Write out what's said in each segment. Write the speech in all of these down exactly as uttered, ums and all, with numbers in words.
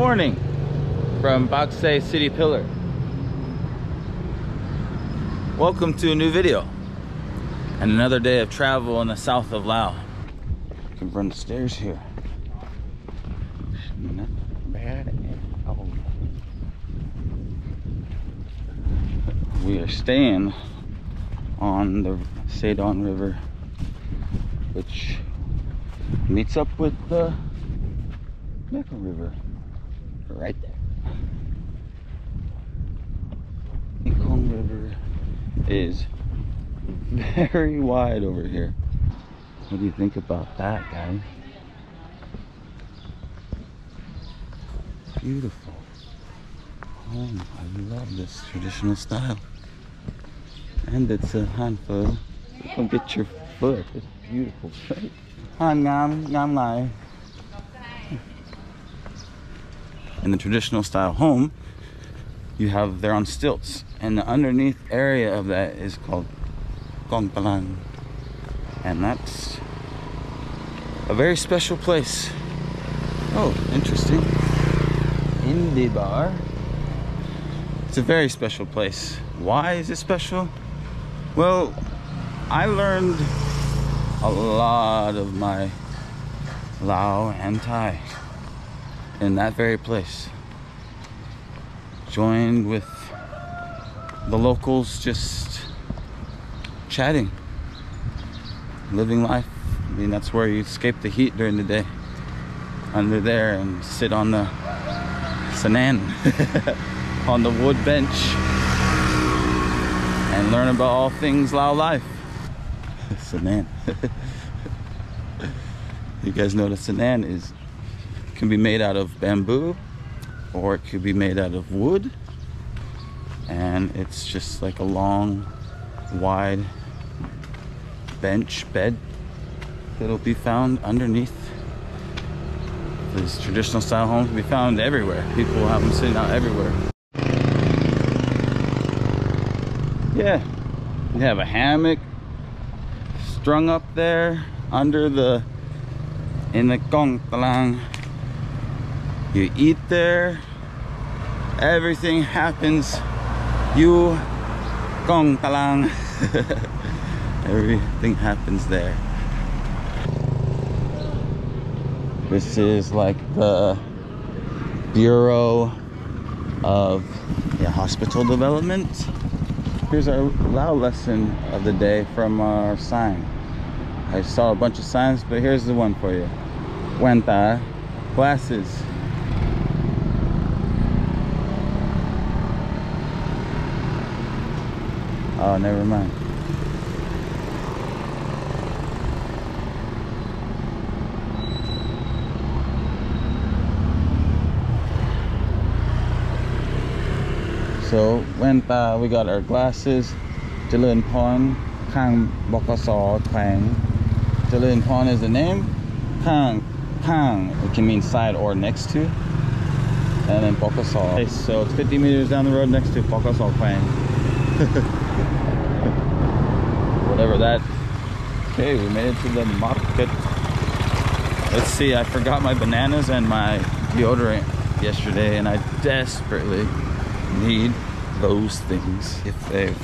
morning from Baksei City Pillar. Welcome to a new video and another day of travel in the south of Laos. You can run the stairs here. Not bad at all. We are staying on the Sedon River, which meets up with the Mekong River right there. The Mekong River is very wide over here. What do you think about that, guys? Beautiful. Oh, I love this traditional style. And it's a handful. Don't get your foot. It's beautiful, right? Han Ngam Ngam Lai. In the traditional style home, you have, they're on stilts, and the underneath area of that is called Kongpalang, and that's a very special place. Oh, interesting. Happy Bar. It's a very special place. Why is it special? Well, I learned a lot of my Lao and Thai in that very place, joined with the locals, just chatting, living life. I mean, that's where you escape the heat during the day, under there, and sit on the sanan on the wood bench and learn about all things Lao life. Sanan. You guys know the sanan is can be made out of bamboo, or it could be made out of wood, and it's just like a long, wide bench bed that'll be found underneath. These traditional style homes can be found everywhere. People have them sitting out everywhere. Yeah, you have a hammock strung up there under the in the Kongpalang. You eat there, everything happens. You, Kong Tai Lang, everything happens there. This is like the Bureau of yeah, Hospital Development. Here's our Lao lesson of the day from our sign. I saw a bunch of signs, but here's the one for you. Wenta, glasses. Oh, never mind. So, when uh, we got our glasses, Jalun Pon, Kang Bokasaw, Kang. Jalun Pon is the name. Kang, Kang, it can mean side or next to. And then Bokasaw. Okay, so it's fifty meters down the road next to Bokasaw, Kang. Whatever that. Okay, we made it to the market. Let's see, I forgot my bananas and my deodorant yesterday, and I desperately need those things. If they,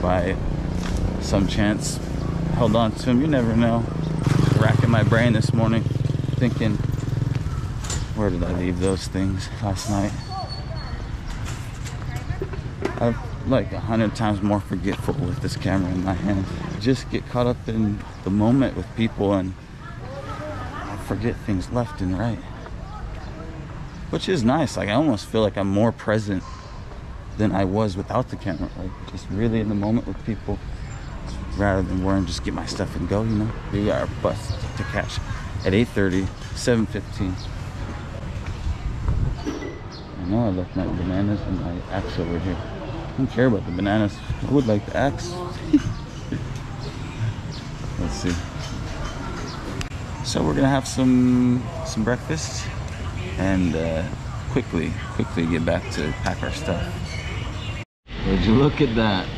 by some chance, held on to them, you never know. Racking my brain this morning, thinking, where did I leave those things last night? I've like a hundred times more forgetful with this camera in my hand. Just get caught up in the moment with people and I forget things left and right, which is nice. Like, I almost feel like I'm more present than I was without the camera, like just really in the moment with people rather than worrying, just get my stuff and go, you know. We got our bus to catch at eight thirty, seven fifteen. I know I left my bananas and my axe over here. I don't care about the bananas. I would like the axe. Let's see. So we're gonna have some some breakfast and uh, quickly, quickly get back to pack our stuff. Would you look at that?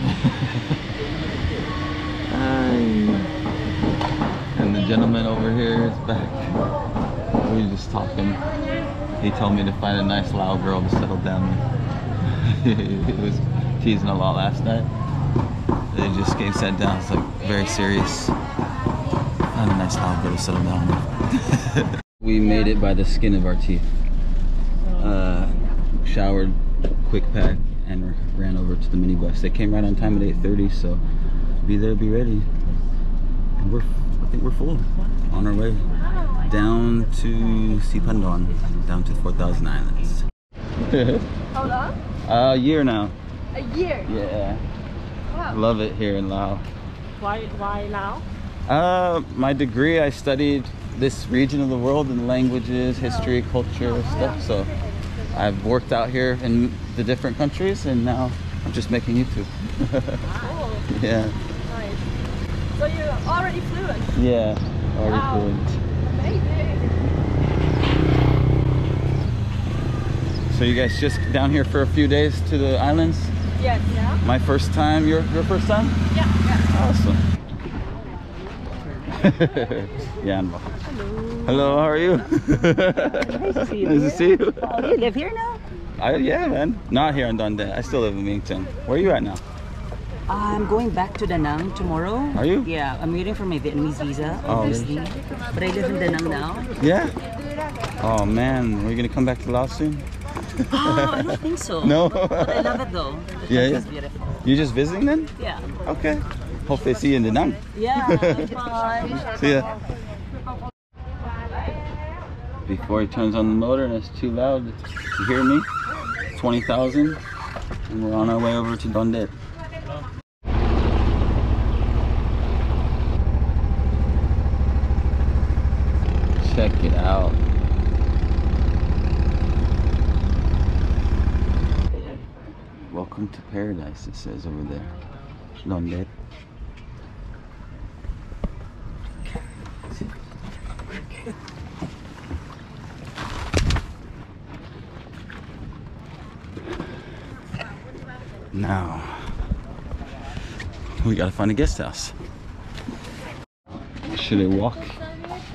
And the gentleman over here is back. We're just talking. He told me to find a nice Lao girl to settle down with. He was teasing a lot last night. They just came sat down. It's like very serious. Find a nice Lao girl to settle down with. We made it by the skin of our teeth. Uh, showered, quick pack, and ran over to the minibus. They came right on time at eight thirty, so be there, be ready. And we're, I think we're full. On our way down to Si Phan Don, down to four thousand Islands. How long? Uh, a year now. A year? Yeah. Wow. Love it here in Laos. Why, why Laos? Uh, my degree, I studied this region of the world in languages, history, culture, stuff. So I've worked out here in the different countries, and now I'm just making YouTube. Cool. Yeah. Nice. So you're already fluent? Yeah, already wow. fluent. Amazing. So you guys just down here for a few days to the islands? Yes. Yeah. My first time. Your your first time? Yeah. Yeah. Awesome. Yeah. Hello. Hello, how are you? Nice to see you. Nice to see you. Oh, you live here now? I, yeah, man. Not here in Don Det. I still live in Mington. Where are you at now? I'm going back to Da Nang tomorrow. Are you? Yeah, I'm waiting for my Vietnamese visa, obviously. Oh, really? But I live in Da Nang now. Yeah? Oh, man. Are you going to come back to Laos soon? Oh, I don't think so. No? But I love it, though. The yeah, yeah. Beautiful. You're just visiting then? Yeah. Okay. Hope they see you in Da Nang. Yeah. See ya. Before he turns on the motor and it's too loud to hear me, twenty thousand, and we're on our way over to Don Det. Check it out. Welcome to paradise, it says over there. Don Det. Now, we gotta find a guest house. Should I walk?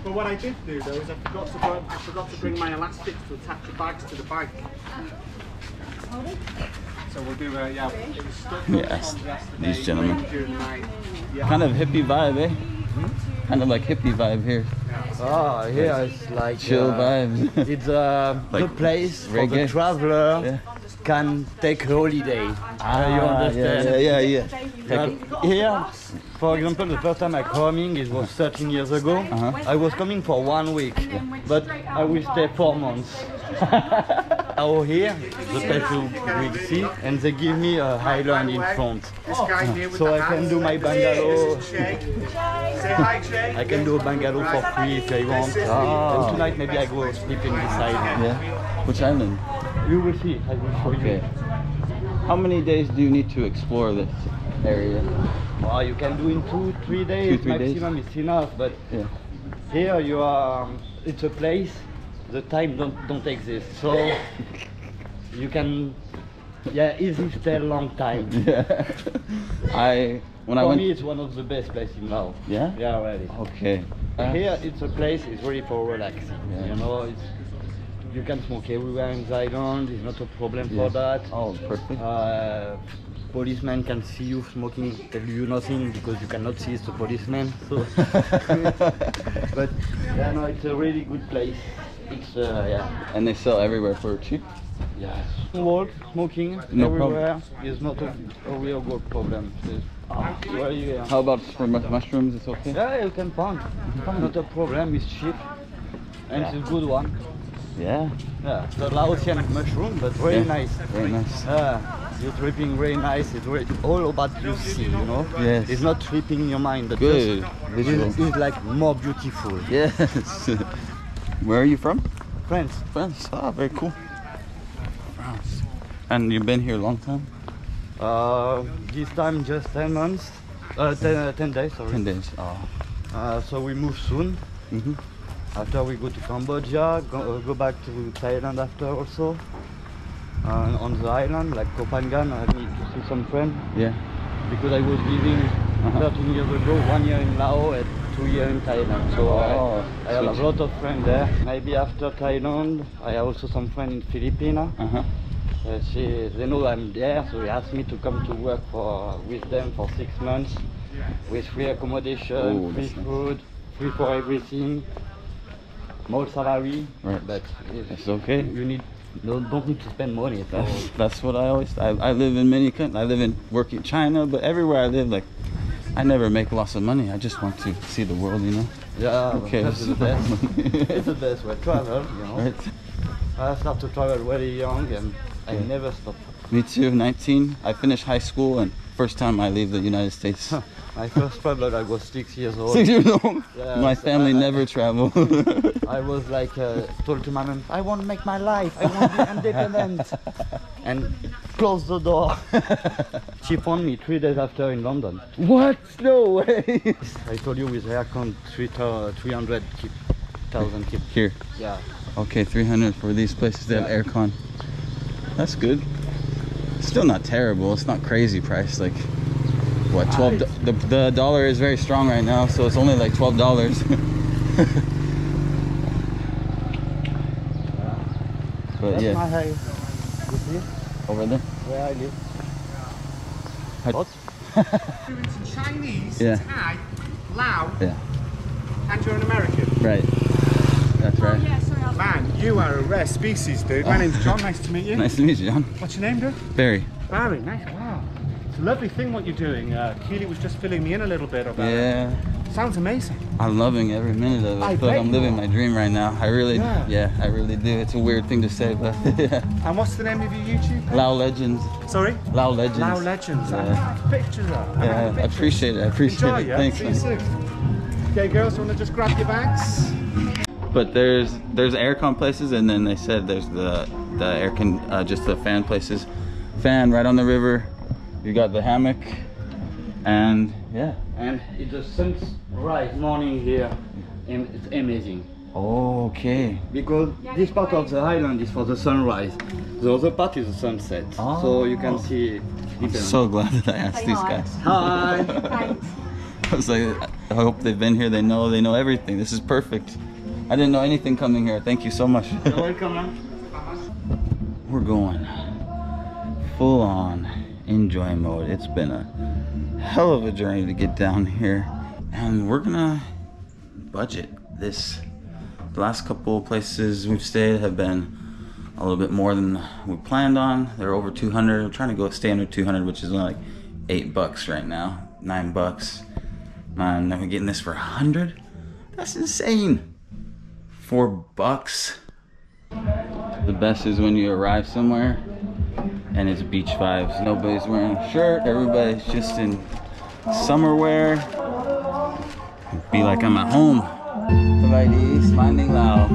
But what I did do though is I forgot to, bring, I forgot to bring my elastics to attach the bags to the bike. So we'll do, uh, yeah, it was stuck yes. on these gentlemen. Yeah. Kind of hippie vibe, eh? Hmm? Kind of like hippie vibe here. Oh, here it's like chill uh, vibes. It's uh, like the place reggae. For the traveler. Yeah. Can take holiday. Ah, you understand? Yeah, yeah, yeah. yeah. Here, for example, the first time I coming, it was thirteen years ago. Uh-huh. I was coming for one week, yeah. but I will stay four months. Out here, the people will see, and they give me a highland in front. Oh. So I can do my bungalow. I can do a bungalow for free if I want. Oh. And tonight maybe I go sleep in this island. Yeah. Which island? You will see. I will show okay. you. How many days do you need to explore this area? Well, you can do in two, three days. Two, three Maximum days. Is enough. But yeah. here you are. It's a place. The time don't don't exist. So you can. Yeah, easy stay a long time. Yeah. I when For I went. For me, it's one of the best places in Laos. Yeah. Yeah, really. Okay. Uh, here, it's a place. It's really for relaxing. Yeah. You know. It's, You can smoke everywhere in the island, it's not a problem yes. for that. Oh, perfect. Uh, policeman can see you smoking, tell you nothing because you cannot see it's a policeman. So. But yeah, no, it's a really good place. It's uh, yeah. And they sell everywhere for cheap? Yeah. Walk, smoking no everywhere is not a, a real good problem. Oh. Where are you? How about for mushrooms? It's okay? Yeah, you can pound. Not a problem, it's cheap. And yeah. it's a good one. Yeah. Yeah, the Laotian mushroom, but very yeah. nice. Very nice. Uh, you're tripping very nice. It's very, all about you see, you know? Yes. It's not tripping your mind. But Good. Just, it's, it's like more beautiful. Yes. Where are you from? France. France. Ah, very cool. France. And you've been here a long time? Uh, this time just ten months. Uh, ten, uh, ten days, sorry. ten days. Oh. Uh, so we move soon. Mm-hmm. After we go to Cambodia, go, uh, go back to Thailand after also. Uh, on the island, like Koh Phangan, I need to see some friends. Yeah. Because I was living uh-huh. thirteen years ago, one year in Laos, and two years in Thailand, so oh, I, I have a lot of friends there. Maybe after Thailand, I have also some friends in Filipina. Uh-huh. Uh, she, they know I'm there, so they asked me to come to work for with them for six months, with free accommodation, oh, free food, nice. Free for everything, more salary. Right. But it's, it's okay. You need no, don't need to spend money. So. That's, that's what I always. I, I live in many countries. I live in work in China, but everywhere I live, like. I never make lots of money. I just want to see the world, you know. Yeah, okay. That's the best. It's the best way to travel, you know. Right. I started to travel very young, and I yeah. never stopped. Me too. nineteen. I finished high school, and first time I leave the United States. My first travel, I was six years old. Six years old. Yeah, my so family I, never traveled. I was like uh, told to my mom, I want to make my life. I want to be independent. And closed the door. She found me three days after in London. What? No way! I told you with her account three hundred thousand keep. Here? Yeah. Okay, three hundred for these places that yeah. have aircon. That's good. It's still not terrible. It's not crazy price. Like, what, twelve? Ah, the, the dollar is very strong right now, so it's only like twelve dollars. But that's yeah. my house. You see? Over there? Where I live. What? You're into Chinese, yeah. Thai, Lao, yeah. and you're an American. Right. That's right. Oh, yeah, sorry, man, you are a rare species, dude. Oh. My name's John, nice to meet you. Nice to meet you, John. What's your name, dude? Barry. Barry, nice, wow. It's a lovely thing what you're doing. Uh, Keely was just filling me in a little bit about it. Yeah. It sounds amazing. I'm loving every minute of it. I but I'm living my dream right now. I really, yeah. yeah, I really do. It's a weird thing to say, but yeah. And what's the name of your YouTube page? Lao Legends. Sorry? Lao Legends. Lao Legends. I have pictures up. Yeah, I appreciate it. I appreciate Enjoy, it. Yeah? Thanks. See you soon. Okay, girls, want to just grab your bags? But there's there's aircon places, and then they said there's the the air con uh, just the fan places. Fan right on the river. You got the hammock, and yeah. And it's a sunrise morning here, and it's amazing. Okay. Because this part of the island is for the sunrise. The other part is the sunset. Oh. So you can see different. I'm so glad that I asked these guys. Hi. Hi. I was like, I hope they've been here. They know, they know everything. This is perfect. I didn't know anything coming here. Thank you so much. You're welcome, man. We're going full on enjoy mode. It's been a hell of a journey to get down here, and we're gonna budget this. The last couple of places we've stayed have been a little bit more than we planned on. They're over two hundred. I'm trying to go standard two hundred, which is only like eight bucks right now, nine bucks, and then we're getting this for a hundred. That's insane. Four bucks. The best is when you arrive somewhere and it's beach vibes. Nobody's wearing a shirt. Everybody's just in summer wear. It'd be like I'm at home. Smiley Lao.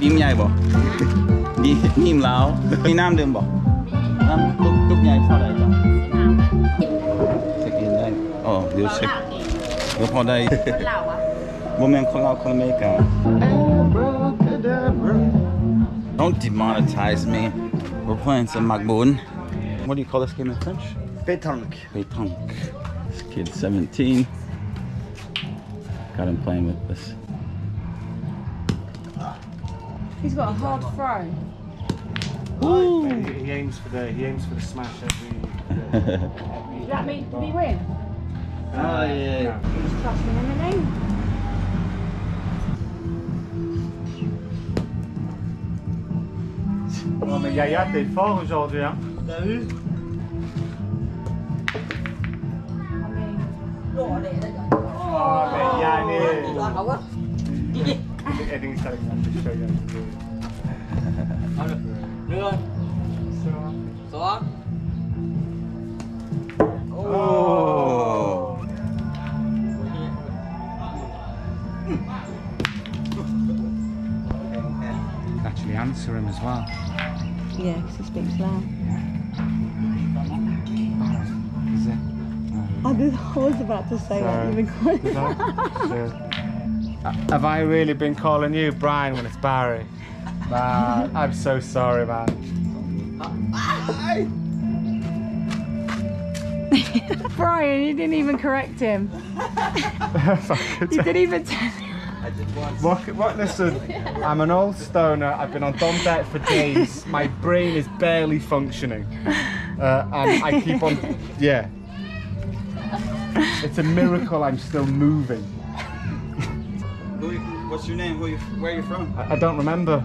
Dim nhai bo. Dim Lao. Đi Nam đường bo. Nam túc túc nhai sau đây cho. Check in đây. Oh, you check. Go for đây. Lao á. Women con Lao con Mỹ cả. Don't demonetize me. We're playing some magbon. What do you call this game in French? Pétanque. Pétanque. This kid's seventeen. Got him playing with this. He's got a hard throw. Ooh. He aims for the he aims for the smash every. Does that mean did he win? Oh uh, yeah. He's trusting him in the name. Non mais Yaya, t'es fort aujourd'hui, hein? T'as vu? Oh mais Yannick! I think it's time to show you. Oh! Actually answer him as well. Yeah, because he speaks loud. I was about to say that you've been calling me. Have I really been calling you Brian when it's Barry? Man, I'm so sorry, man. Brian, you didn't even correct him. You didn't even tell him. What, what, listen, I'm an old stoner, I've been on Don Det for days, my brain is barely functioning. Uh, and I keep on, yeah. It's a miracle I'm still moving. Who, what's your name? Who you, where are you from? I, I don't remember.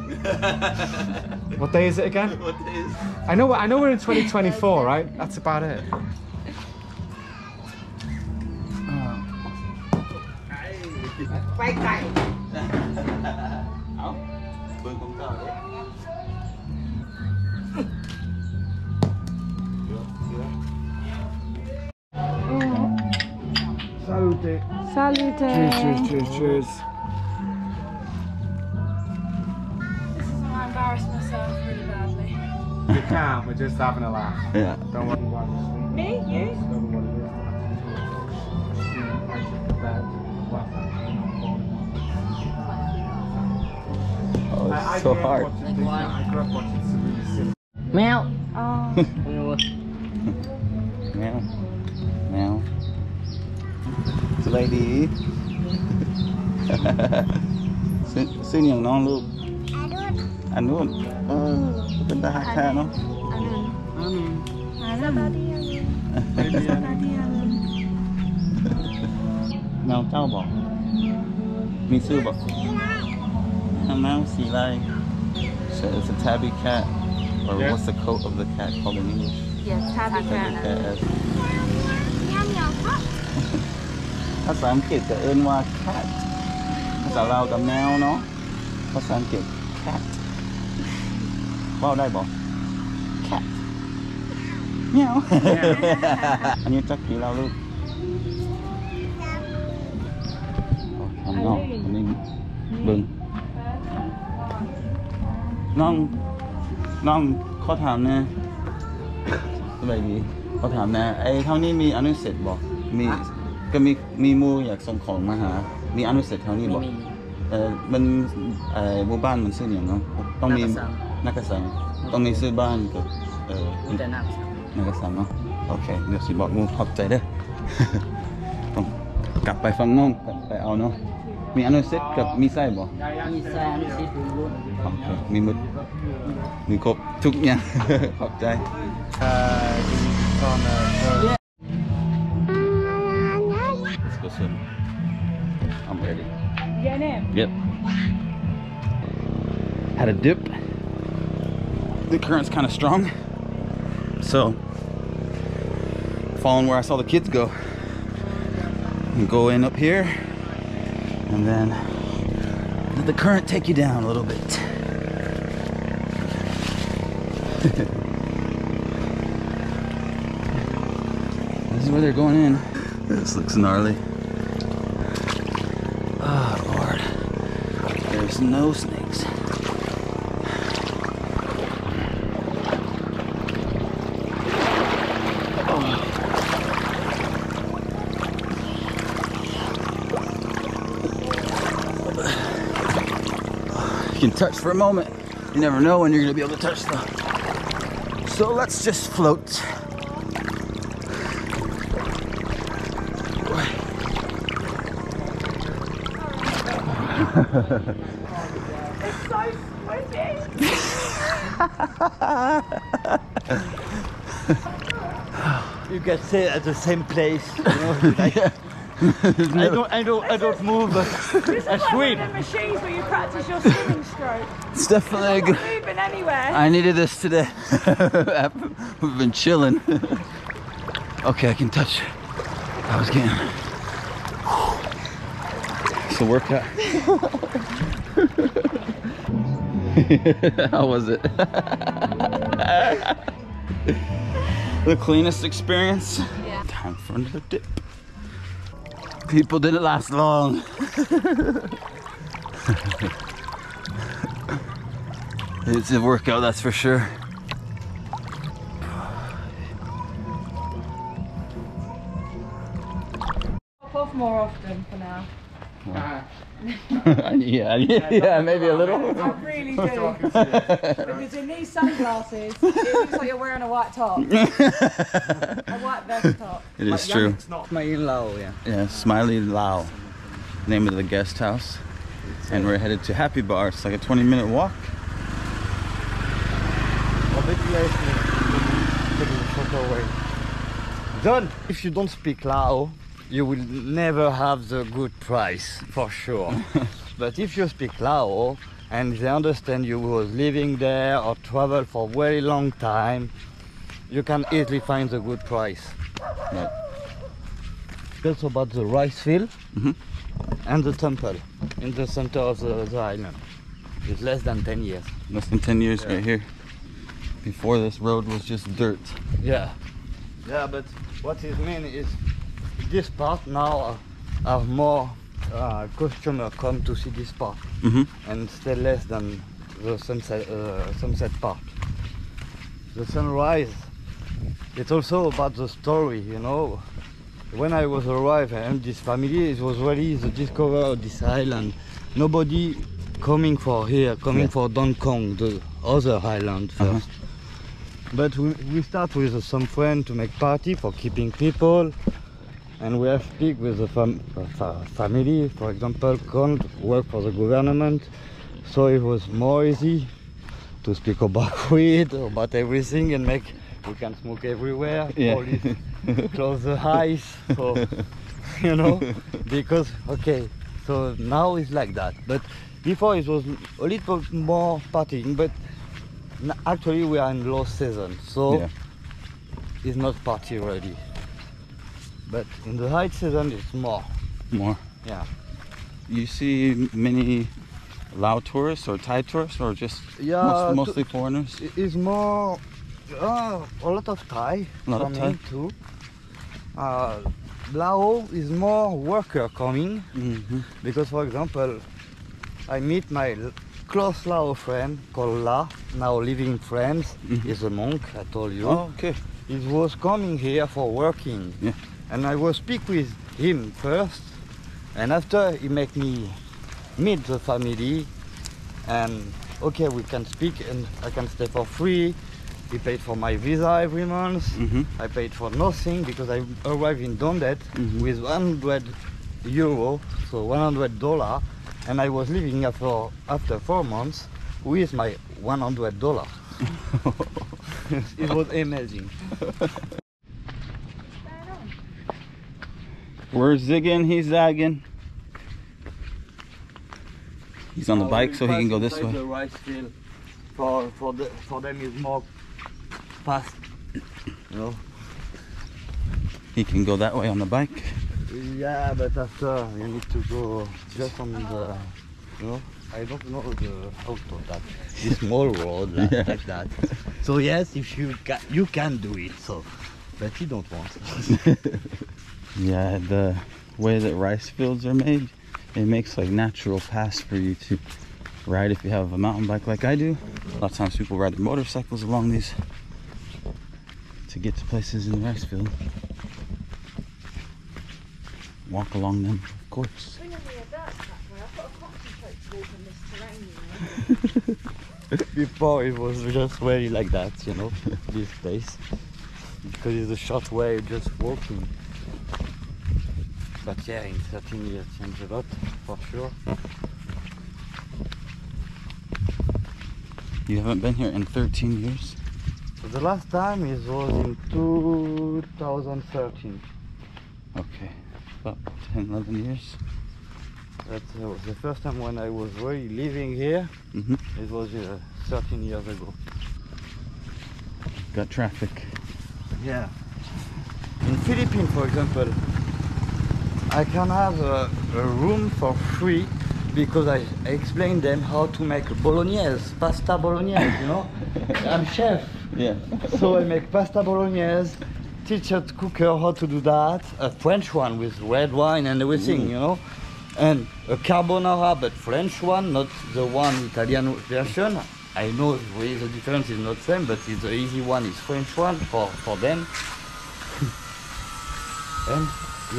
What day is it again? What day is it? I know, I know we're in twenty twenty-four, right? That's about it. Quay cày. Salute. Salute. Cheers, cheers, cheers, cheers. This is when I embarrass myself really badly. You can't, we're just having a laugh. Yeah. Don't worry about it. Me? You? Oh, it's I, so I hard. Like I Meow. Oh. Meow. Meow. It's a lady. Xin yang non look. Anun. Anun. Benda harta no. Anun. Anun. Anun. Anun. Mèo tao bỏ. Me too, but a mousey like. So it's a tabby cat, or yeah. What's the coat of the cat called in English? Yes, tabby, tabby cat. cat. That's what I'm kidding. The N Y cat. That's allowed the meow, no? That's what I'm kidding. Cat. Wow, that ball. Cat. Meow. And you talk to you, look. No, I mean, bưng. Nong, nong, có thảm nè. Baby, có thảm nè. Ai thằng ní mi anh sét bỏ. Mi, có mi mi mua, อยาก ส่ง ของ มา หา. มี anh sét thằng ní bỏ. เอ่อ มัน เอ่อ หมู่ บ้าน มัน ชื่อ อย่าง เนาะ. ต้อง มี นักกษัตริย์. ต้อง มี ชื่อ บ้าน กับ เอ่อ นักกษัตริย์ เนาะ. โอเค. เดี๋ยว สิ บอก งู ขอบ ใจ เด้อ. ต้อง กลับ ไป ฟัง น้อง ไป เอา เนาะ. มี อันนี้เสร็จ กับ มี ไส้ บ่ มี ไส้ มี มี หมด มี ครบ ทุกอย่าง ขอบใจ อ่า ตอน Let's go swim. I'm ready. Get in. Yep. Had a dip. The current's kind of strong. So, following where I saw the kids go. Go in up here. And then let the current take you down a little bit. This is where they're going in. This looks gnarly. Oh Lord. There's no snakes. You can touch for a moment. You never know when you're gonna be able to touch stuff. So let's just float. It's so squishy. You can stay at the same place. You know, like yeah. I don't, I don't, I don't move, but I swim. This is one of the machines where you practice your swimming stroke. It's definitely good. I'm not moving anywhere. I needed this today. We've been chilling. Okay, I can touch. I was getting. It's a workout. How was it? The cleanest experience. Yeah. Time for another dip. People didn't last long. It's a workout, that's for sure. Pop off more often for now. Wow. yeah, yeah, yeah, yeah, maybe a little. I really do. Because in these sunglasses, it looks like you're wearing a white top. A white Desktop. It is true. Smiley Lao, yeah. Yeah, Smiley Lao. Name of the guest house. And we're headed to Happy Bar. It's like a twenty minute walk. Don, if you don't speak Lao, you will never have the good price, for sure. But if you speak Lao, and they understand you was living there or travel for a very long time, you can easily find the good price. Right. That's about the rice field mm-hmm. and the temple in the center of the, the island. It's less than ten years. Less than ten years yeah. right here. Before this road was just dirt. Yeah. Yeah, but what it means is this part now have more Uh, customers come to see this park mm-hmm. and stay less than the sunset, uh, sunset park. The sunrise, it's also about the story, you know. When I was arrived and this family, it was really the discovery of this island. Nobody coming for here, coming yeah. for Dong Kong, the other island first. Uh-huh. But we, we start with uh, some friends to make party for keeping people. And we have to speak with the fam uh, family, for example, can't work for the government. So it was more easy to speak about weed, about everything, and make, we can smoke everywhere, yeah. police close the eyes, so, you know, because, okay, so now it's like that. But before it was a little more partying, but actually we are in low season, so yeah. it's not party ready. But in the high season it's more. More? Yeah. You see many Lao tourists or Thai tourists or just yeah, most, mostly foreigners? It's more uh, a lot of Thai a lot coming of Thai. too. Uh, Lao is more worker coming mm-hmm. because, for example, I meet my close Lao friend called La, now living in France. Mm-hmm. He's a monk, I told you. Oh, okay. He was coming here for working. Yeah. And I will speak with him first, and after he make me meet the family, and okay, we can speak and I can stay for free. He paid for my visa every month. Mm-hmm. I paid for nothing because I arrived in Don Det mm-hmm. with one hundred euro, so one hundred dollars, and I was living after, after four months with my one hundred dollars. It was amazing. We're zigging, he's zagging. He's on the bike so he can go this way. The rice field for, for, the, for them is more fast, you know. He can go that way on the bike. Yeah, but after you need to go just on the, you know, I don't know the, how to that, this small road like, yeah. like that. So yes, if you can, you can do it, so, but he don't want. Yeah, the way that rice fields are made, it makes like natural paths for you to ride if you have a mountain bike like I do. A lot of times people ride their motorcycles along these to get to places in the rice field. Walk along them, of course. Before it was just really like that, you know, this place. Because it's a short way just walking. But yeah, in thirteen years changed a lot, for sure. You haven't been here in thirteen years? So the last time it was in two thousand thirteen. Okay, about ten, eleven years. That was the first time when I was really living here. Mm-hmm. It was uh, thirteen years ago. Got traffic. Yeah. In Philippines, for example, I can have a, a room for free because I, I explained them how to make bolognese, pasta bolognese, you know? I'm chef. Yeah. So I make pasta bolognese, teach a cooker how to do that, a French one with red wine and everything, mm. you know? And a carbonara, but French one, not the one Italian version. I know really the difference is not the same, but it's the easy one is French one for, for them. And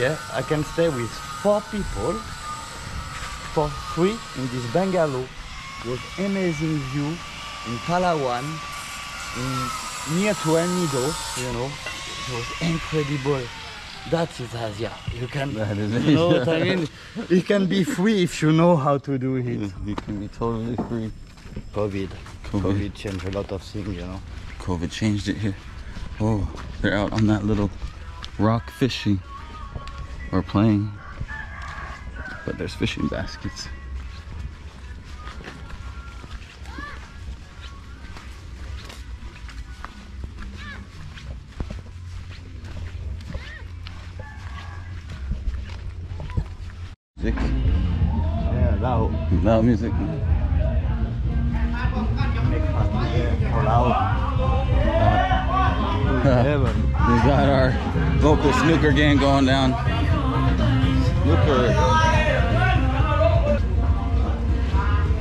yeah, I can stay with four people for free in this bungalow with amazing view in Palawan, in near to El Nido, you know, was incredible. That is Asia. You can, you know what I mean? You can be free if you know how to do it. You can be totally free. COVID. COVID, COVID changed a lot of things, you know. COVID changed it here. Oh, they're out on that little rock fishing or playing. But there's fishing baskets. Music. Yeah, Lao. Lao music. Uh, we got our local snooker gang going down. Snooker.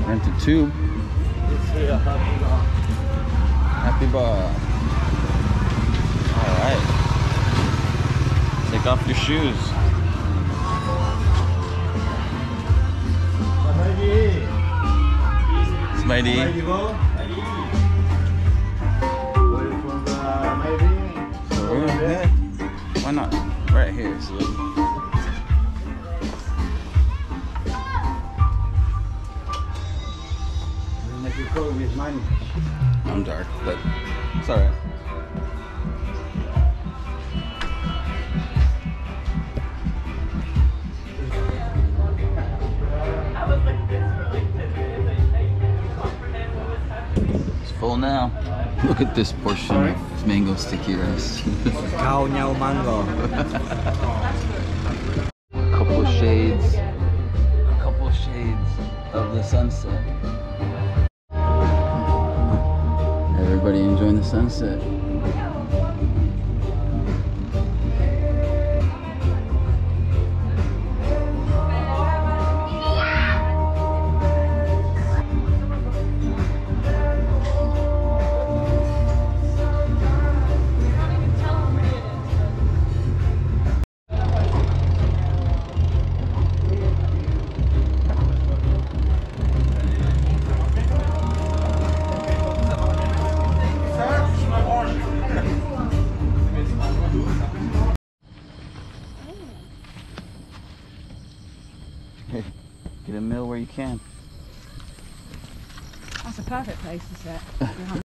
Rented tube. Happy Bar. Alright. Take off your shoes. Smiley. Yeah. Why not? Right here. So. I'm dark, but it's alright. It's full now. Look at this portion. Sorry? Mango sticky rice. Cao Niao mango. A couple of shades. A couple of shades of the sunset. Everybody enjoying the sunset. Get a meal where you can. That's a perfect place to sit.